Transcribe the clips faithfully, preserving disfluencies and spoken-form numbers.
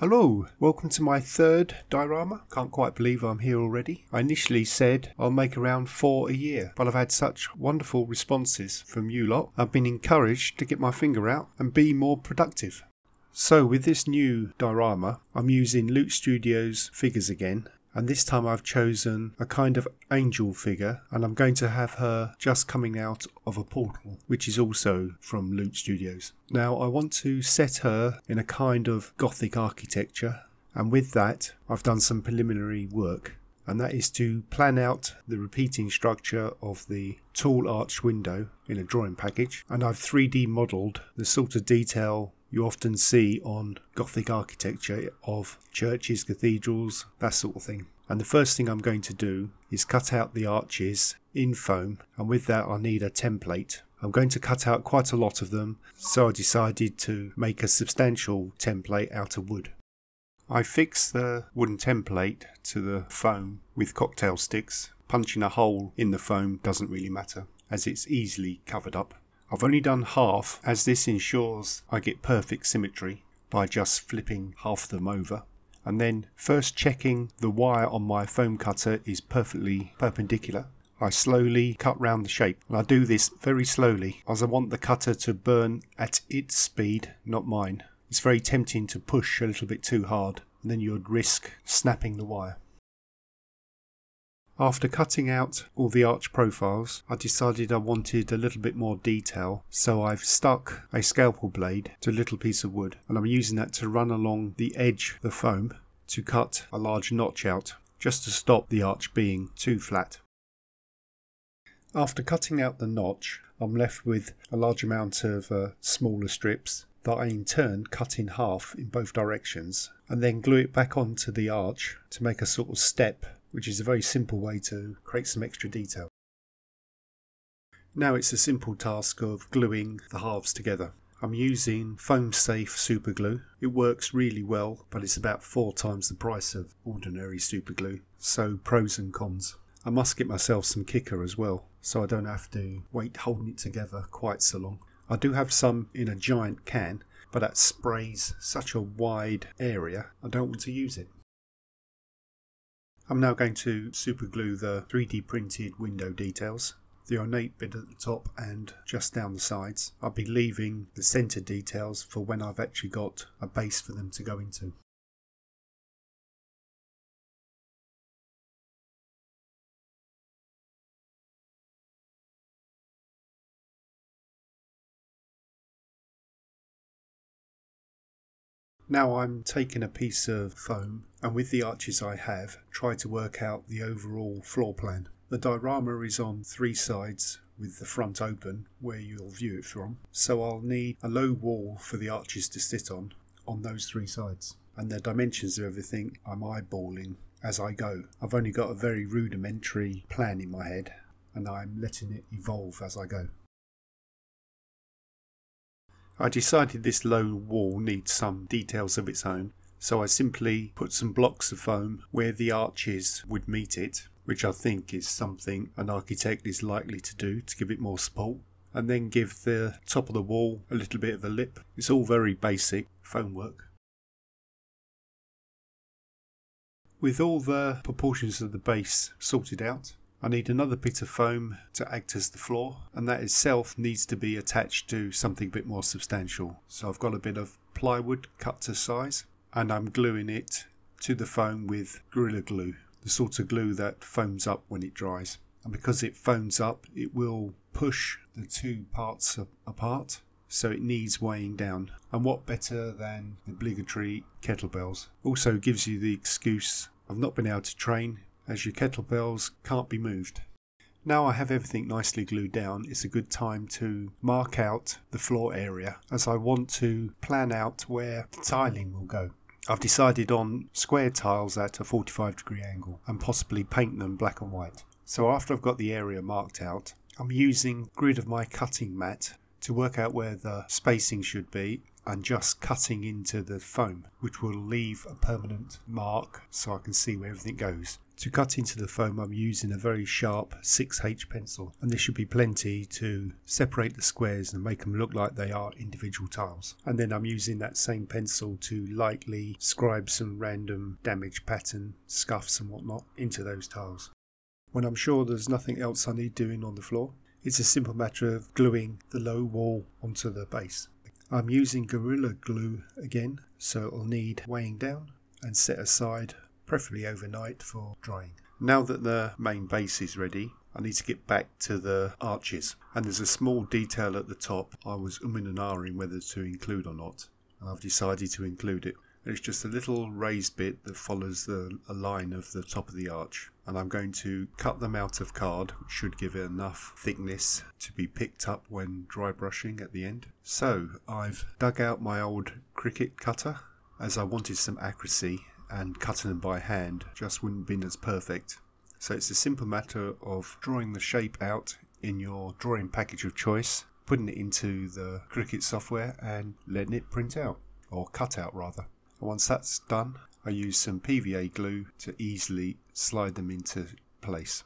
Hello, welcome to my third diorama. Can't quite believe I'm here already. I initially said I'll make around four a year, but I've had such wonderful responses from you lot. I've been encouraged to get my finger out and be more productive. So with this new diorama, I'm using Loot Studios figures again, and this time I've chosen a kind of angel figure, and I'm going to have her just coming out of a portal, which is also from Loot Studios. Now I want to set her in a kind of Gothic architecture, and with that I've done some preliminary work, and that is to plan out the repeating structure of the tall arch window in a drawing package, and I've three D modelled the sort of detail you often see on Gothic architecture of churches, cathedrals, that sort of thing. And the first thing I'm going to do is cut out the arches in foam, and with that I need a template. I'm going to cut out quite a lot of them, so I decided to make a substantial template out of wood. I fixed the wooden template to the foam with cocktail sticks. Punching a hole in the foam doesn't really matter, as it's easily covered up. I've only done half, as this ensures I get perfect symmetry by just flipping half of them over, and then first checking the wire on my foam cutter is perfectly perpendicular. I slowly cut round the shape, and I do this very slowly as I want the cutter to burn at its speed, not mine. It's very tempting to push a little bit too hard, and then you'd risk snapping the wire. After cutting out all the arch profiles, I decided I wanted a little bit more detail, so I've stuck a scalpel blade to a little piece of wood, and I'm using that to run along the edge of the foam to cut a large notch out, just to stop the arch being too flat. After cutting out the notch, I'm left with a large amount of uh, smaller strips that I in turn cut in half in both directions, and then glue it back onto the arch to make a sort of step, which is a very simple way to create some extra detail. Now it's a simple task of gluing the halves together. I'm using foam safe super glue. It works really well, but it's about four times the price of ordinary super glue, so pros and cons. I must get myself some kicker as well, so I don't have to wait holding it together quite so long. I do have some in a giant can, but that sprays such a wide area I don't want to use it. I'm now going to super glue the three D printed window details, the ornate bit at the top and just down the sides. I'll be leaving the centre details for when I've actually got a base for them to go into. Now I'm taking a piece of foam, and with the arches I have, try to work out the overall floor plan. The diorama is on three sides with the front open, where you'll view it from, so I'll need a low wall for the arches to sit on, on those three sides. And the dimensions of everything I'm eyeballing as I go. I've only got a very rudimentary plan in my head, and I'm letting it evolve as I go. I decided this low wall needs some details of its own, so I simply put some blocks of foam where the arches would meet it, which I think is something an architect is likely to do to give it more support, and then give the top of the wall a little bit of a lip. It's all very basic foam work. With all the proportions of the base sorted out, I need another bit of foam to act as the floor, and that itself needs to be attached to something a bit more substantial. So I've got a bit of plywood cut to size, and I'm gluing it to the foam with Gorilla Glue, the sort of glue that foams up when it dries. And because it foams up, it will push the two parts apart, so it needs weighing down. And what better than the obligatory kettlebells? Also gives you the excuse I've not been able to train, as your kettlebells can't be moved. Now I have everything nicely glued down, it's a good time to mark out the floor area, as I want to plan out where the tiling will go. I've decided on square tiles at a forty-five degree angle, and possibly paint them black and white. So after I've got the area marked out, I'm using the grid of my cutting mat to work out where the spacing should be and just cutting into the foam, which will leave a permanent mark so I can see where everything goes. To cut into the foam, I'm using a very sharp six H pencil, and this should be plenty to separate the squares and make them look like they are individual tiles. And then I'm using that same pencil to lightly scribe some random damage pattern, scuffs and whatnot into those tiles. When I'm sure there's nothing else I need doing on the floor, it's a simple matter of gluing the low wall onto the base. I'm using Gorilla Glue again, so it'll need weighing down and set aside, preferably overnight, for drying. Now that the main base is ready, I need to get back to the arches, and there's a small detail at the top I was umming and ahhing whether to include or not, and I've decided to include it. It's just a little raised bit that follows the a line of the top of the arch, and I'm going to cut them out of card, which should give it enough thickness to be picked up when dry brushing at the end. So I've dug out my old Cricut cutter, as I wanted some accuracy, and cutting them by hand just wouldn't have been as perfect. So it's a simple matter of drawing the shape out in your drawing package of choice, putting it into the Cricut software and letting it print out, or cut out rather. Once that's done, I use some P V A glue to easily slide them into place.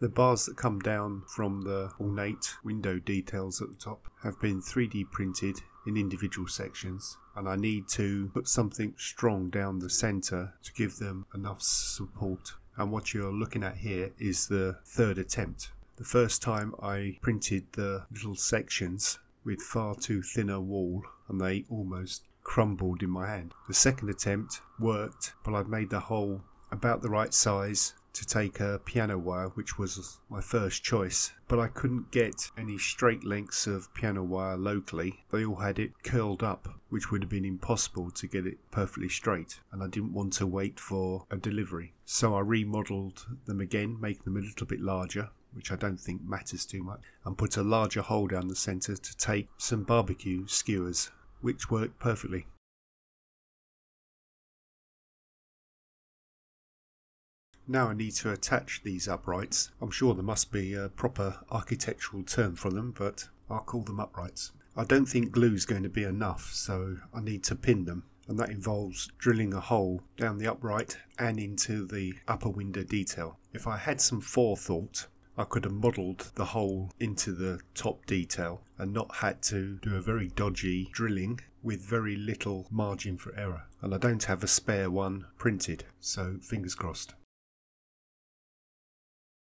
The bars that come down from the ornate window details at the top have been three D printed in individual sections, and I need to put something strong down the centre to give them enough support. And what you're looking at here is the third attempt. The first time I printed the little sections with far too thin a wall, and they almost crumbled in my hand. The second attempt worked, but I'd made the hole about the right size to take a piano wire, which was my first choice, but I couldn't get any straight lengths of piano wire locally. They all had it curled up, which would have been impossible to get it perfectly straight, and I didn't want to wait for a delivery. So I remodeled them again, making them a little bit larger, which I don't think matters too much, and put a larger hole down the centre to take some barbecue skewers, which worked perfectly. Now I need to attach these uprights. I'm sure there must be a proper architectural term for them, but I'll call them uprights. I don't think glue is going to be enough, so I need to pin them, and that involves drilling a hole down the upright and into the upper window detail. If I had some forethought, I could have modelled the hole into the top detail and not had to do a very dodgy drilling with very little margin for error. And I don't have a spare one printed, so fingers crossed.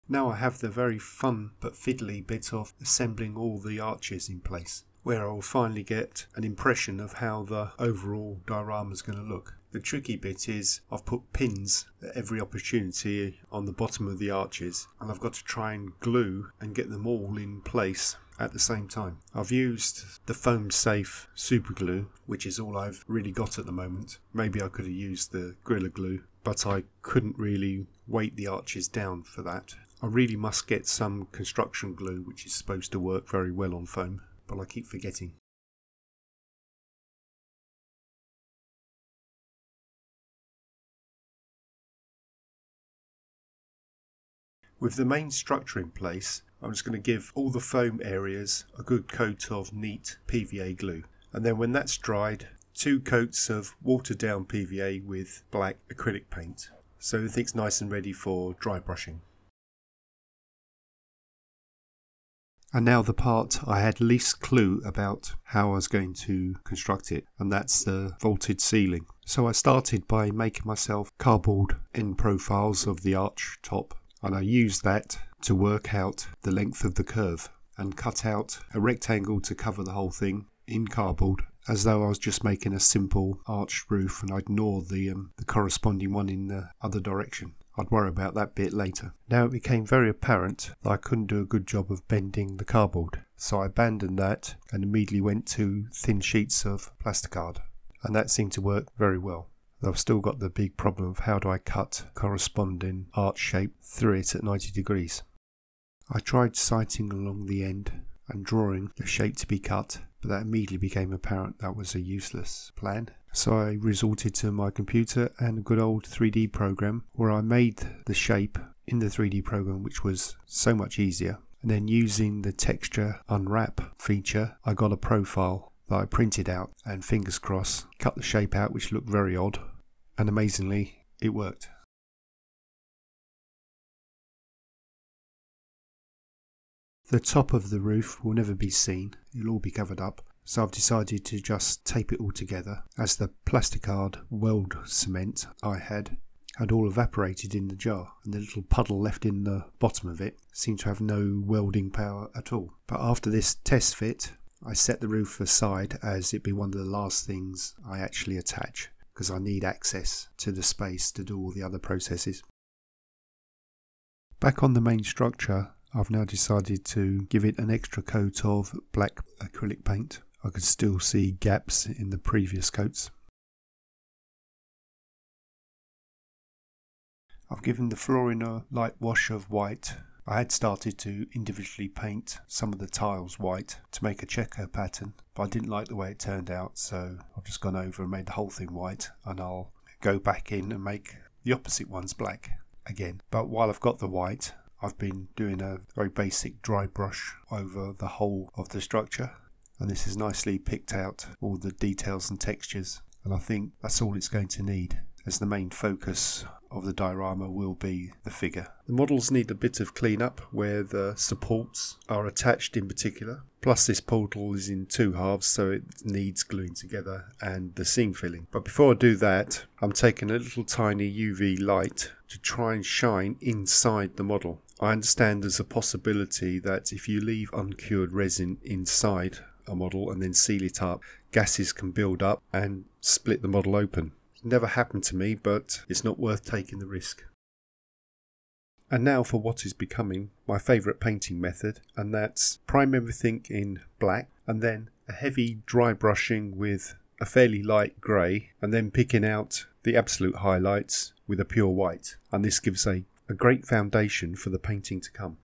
Now I have the very fun but fiddly bit of assembling all the arches in place, where I will finally get an impression of how the overall diorama is going to look. The tricky bit is I've put pins at every opportunity on the bottom of the arches, and I've got to try and glue and get them all in place at the same time. I've used the foam safe super glue, which is all I've really got at the moment. Maybe I could have used the Gorilla Glue, but I couldn't really weight the arches down for that. I really must get some construction glue, which is supposed to work very well on foam, but I keep forgetting. With the main structure in place, I'm just going to give all the foam areas a good coat of neat P V A glue, and then when that's dried, two coats of watered down P V A with black acrylic paint, so everything's nice and ready for dry brushing. And now the part I had least clue about how I was going to construct it, and that's the vaulted ceiling. So I started by making myself cardboard end profiles of the arch top, and I used that to work out the length of the curve and cut out a rectangle to cover the whole thing in cardboard, as though I was just making a simple arched roof, and I ignored the, um, the corresponding one in the other direction. I'd worry about that bit later. Now it became very apparent that I couldn't do a good job of bending the cardboard, so I abandoned that and immediately went to thin sheets of plasticard, and that seemed to work very well. I've still got the big problem of how do I cut corresponding arch shape through it at ninety degrees. I tried sighting along the end and drawing the shape to be cut, but that immediately became apparent that was a useless plan. So I resorted to my computer and a good old three D program, where I made the shape in the three D program, which was so much easier, and then using the texture unwrap feature, I got a profile that I printed out and, fingers crossed, cut the shape out, which looked very odd, and amazingly it worked. The top of the roof will never be seen, it'll all be covered up, so I've decided to just tape it all together, as the plasticard weld cement I had had all evaporated in the jar, and the little puddle left in the bottom of it seemed to have no welding power at all. But after this test fit, I set the roof aside as it'd be one of the last things I actually attach, because I need access to the space to do all the other processes. Back on the main structure, I've now decided to give it an extra coat of black acrylic paint. I could still see gaps in the previous coats. I've given the flooring a light wash of white. I had started to individually paint some of the tiles white to make a checker pattern, but I didn't like the way it turned out, so I've just gone over and made the whole thing white, and I'll go back in and make the opposite ones black again. But while I've got the white, I've been doing a very basic dry brush over the whole of the structure, and this has nicely picked out all the details and textures, and I think that's all it's going to need, as the main focus of the diorama will be the figure. The models need a bit of cleanup where the supports are attached in particular, plus this portal is in two halves so it needs gluing together, and the seam filling. But before I do that, I'm taking a little tiny U V light to try and shine inside the model. I understand there's a possibility that if you leave uncured resin inside a model and then seal it up, gases can build up and split the model open. It's never happened to me, but it's not worth taking the risk. And now for what is becoming my favourite painting method, and that's prime everything in black and then a heavy dry brushing with a fairly light grey, and then picking out the absolute highlights with a pure white, and this gives a a great foundation for the painting to come.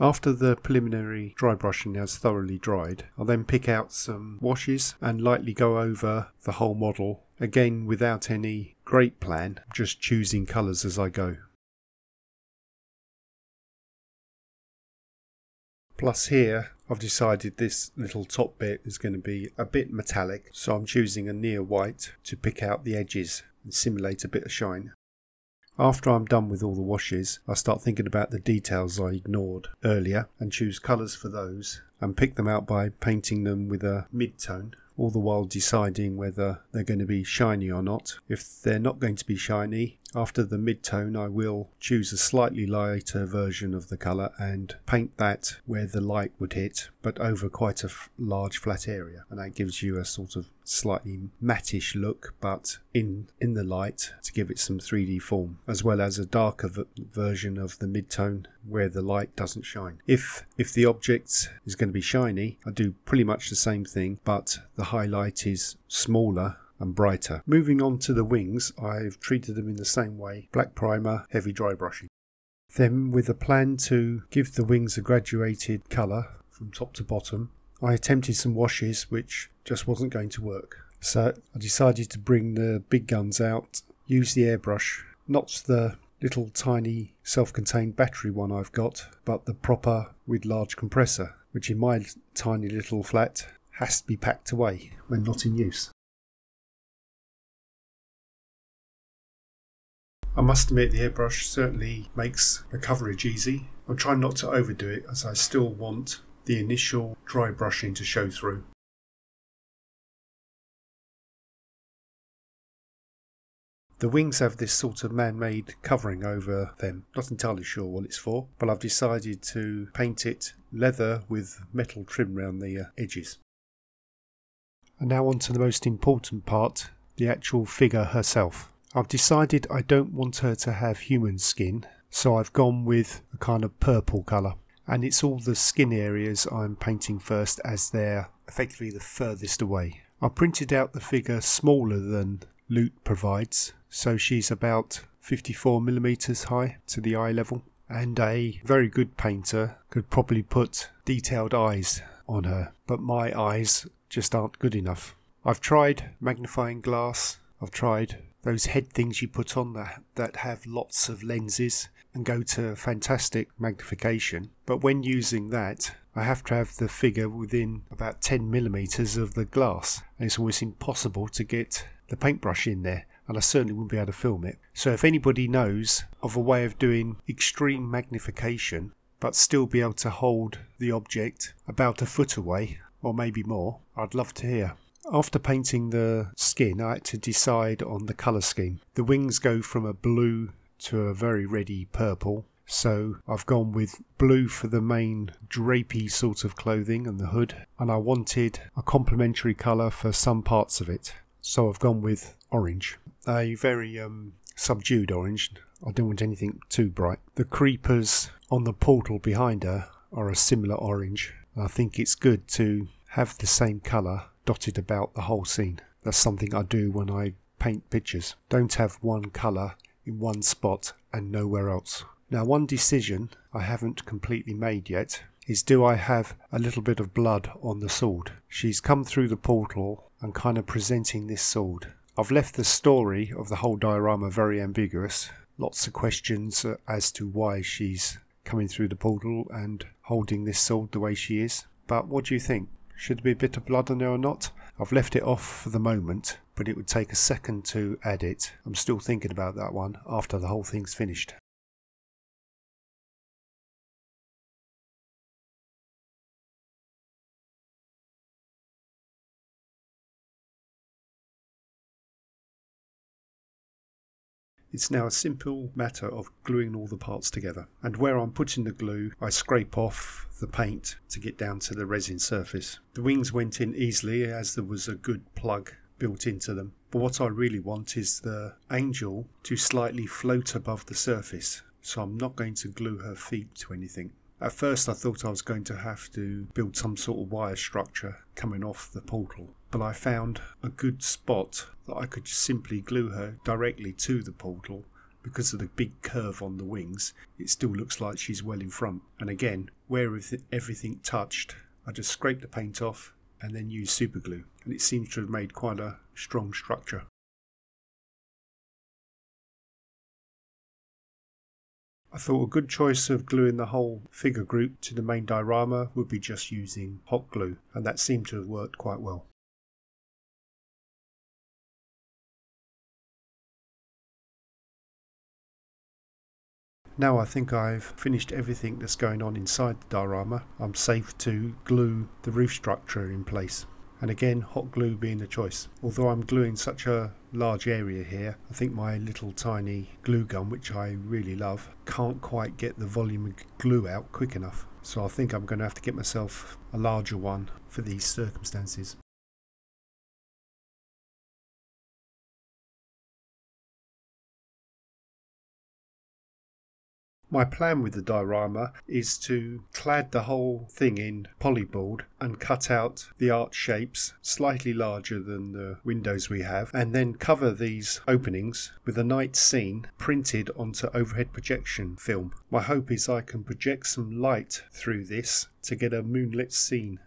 After the preliminary dry brushing has thoroughly dried, I'll then pick out some washes and lightly go over the whole model, again without any great plan, just choosing colours as I go. Plus here, I've decided this little top bit is going to be a bit metallic, so I'm choosing a near white to pick out the edges and simulate a bit of shine. After I'm done with all the washes, I start thinking about the details I ignored earlier and choose colours for those and pick them out by painting them with a mid-tone, all the while deciding whether they're going to be shiny or not. If they're not going to be shiny, after the mid-tone I will choose a slightly lighter version of the colour and paint that where the light would hit, but over quite a large flat area, and that gives you a sort of slightly mattish look, but in in the light to give it some three D form, as well as a darker version of the mid-tone where the light doesn't shine. If if the object is going to be shiny, I do pretty much the same thing, but the highlight is smaller and brighter. Moving on to the wings, I've treated them in the same way: black primer, heavy dry brushing. Then, with a plan to give the wings a graduated colour from top to bottom, I attempted some washes which just wasn't going to work. So I decided to bring the big guns out, use the airbrush, not the little tiny self-contained battery one I've got, but the proper with large compressor, which in my tiny little flat has to be packed away when not in use. I must admit the airbrush certainly makes the coverage easy. I'm trying not to overdo it as I still want the initial dry brushing to show through. The wings have this sort of man-made covering over them. Not entirely sure what it's for, but I've decided to paint it leather with metal trim around the edges. And now on to the most important part, the actual figure herself. I've decided I don't want her to have human skin, so I've gone with a kind of purple colour, and it's all the skin areas I'm painting first as they're effectively the furthest away. I printed out the figure smaller than Loot provides, so she's about fifty-four millimeters high to the eye level, and a very good painter could probably put detailed eyes on her, but my eyes just aren't good enough. I've tried magnifying glass, I've tried those head things you put on that, that have lots of lenses, and go to fantastic magnification, but when using that I have to have the figure within about ten millimeters of the glass, and it's always impossible to get the paintbrush in there, and I certainly wouldn't be able to film it. So if anybody knows of a way of doing extreme magnification but still be able to hold the object about a foot away or maybe more, I'd love to hear. After painting the skin, I had to decide on the colour scheme. The wings go from a blue to a very reddy purple, so I've gone with blue for the main drapey sort of clothing and the hood, and I wanted a complementary colour for some parts of it, so I've gone with orange. A very um, subdued orange. I don't want anything too bright. The creepers on the portal behind her are a similar orange. I think it's good to have the same colour dotted about the whole scene. That's something I do when I paint pictures. Don't have one colour in one spot and nowhere else. Now, one decision I haven't completely made yet is, do I have a little bit of blood on the sword? She's come through the portal and kind of presenting this sword. I've left the story of the whole diorama very ambiguous. Lots of questions as to why she's coming through the portal and holding this sword the way she is. But what do you think? Should there be a bit of blood on there or not? I've left it off for the moment, but it would take a second to add it. I'm still thinking about that one after the whole thing's finished. It's now a simple matter of gluing all the parts together, and where I'm putting the glue I scrape off the paint to get down to the resin surface. The wings went in easily as there was a good plug built into them, but what I really want is the angel to slightly float above the surface, so I'm not going to glue her feet to anything. At first I thought I was going to have to build some sort of wire structure coming off the portal, but I found a good spot that I could simply glue her directly to the portal. Because of the big curve on the wings, it still looks like she's well in front. And again, where everything touched, I just scraped the paint off and then used super glue, and it seems to have made quite a strong structure. I thought a good choice of gluing the whole figure group to the main diorama would be just using hot glue, and that seemed to have worked quite well. Now I think I've finished everything that's going on inside the diorama, I'm safe to glue the roof structure in place. And again, hot glue being the choice. Although I'm gluing such a large area here, I think my little tiny glue gun, which I really love, can't quite get the volume of glue out quick enough. So I think I'm going to have to get myself a larger one for these circumstances. My plan with the diorama is to clad the whole thing in polyboard and cut out the arch shapes slightly larger than the windows we have, and then cover these openings with a night scene printed onto overhead projection film. My hope is I can project some light through this to get a moonlit scene.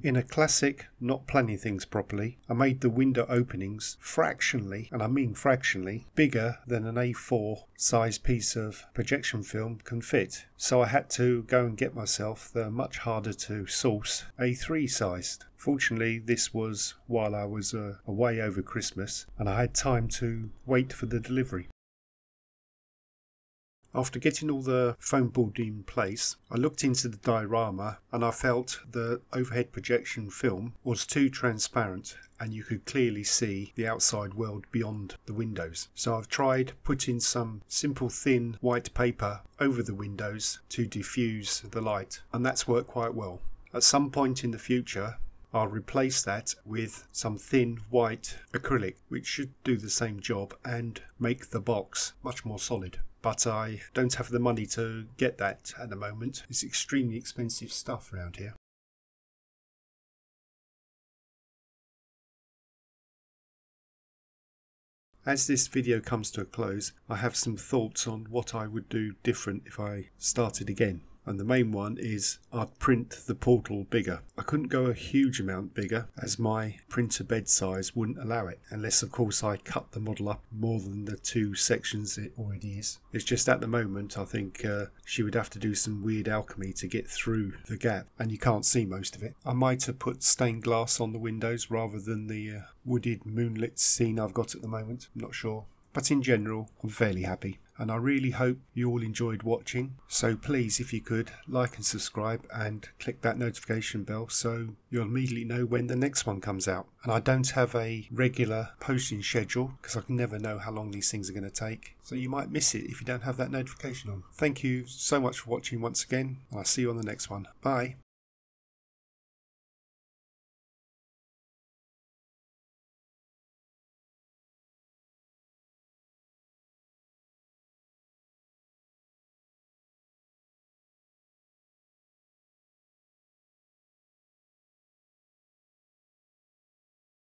In a classic not planning things properly, I made the window openings fractionally, and I mean fractionally, bigger than an A four size piece of projection film can fit. So I had to go and get myself the much harder to source A three sized. Fortunately, this was while I was uh, away over Christmas, and I had time to wait for the delivery. After getting all the foam board in place, I looked into the diorama and I felt the overhead projection film was too transparent and you could clearly see the outside world beyond the windows. So I've tried putting some simple thin white paper over the windows to diffuse the light, and that's worked quite well. At some point in the future, I'll replace that with some thin white acrylic, which should do the same job and make the box much more solid. But I don't have the money to get that at the moment. It's extremely expensive stuff around here. As this video comes to a close, I have some thoughts on what I would do different if I started again. and the main one is I'd print the portal bigger. I couldn't go a huge amount bigger as my printer bed size wouldn't allow it, unless of course I cut the model up more than the two sections it already is. It's just at the moment I think uh, she would have to do some weird alchemy to get through the gap, and you can't see most of it. I might have put stained glass on the windows rather than the uh, wooded moonlit scene I've got at the moment, I'm not sure. But in general, I'm fairly happy, and I really hope you all enjoyed watching. So please, if you could, like and subscribe and click that notification bell so you'll immediately know when the next one comes out. And I don't have a regular posting schedule because I can never know how long these things are going to take, so you might miss it if you don't have that notification on. Thank you so much for watching once again, and I'll see you on the next one. Bye.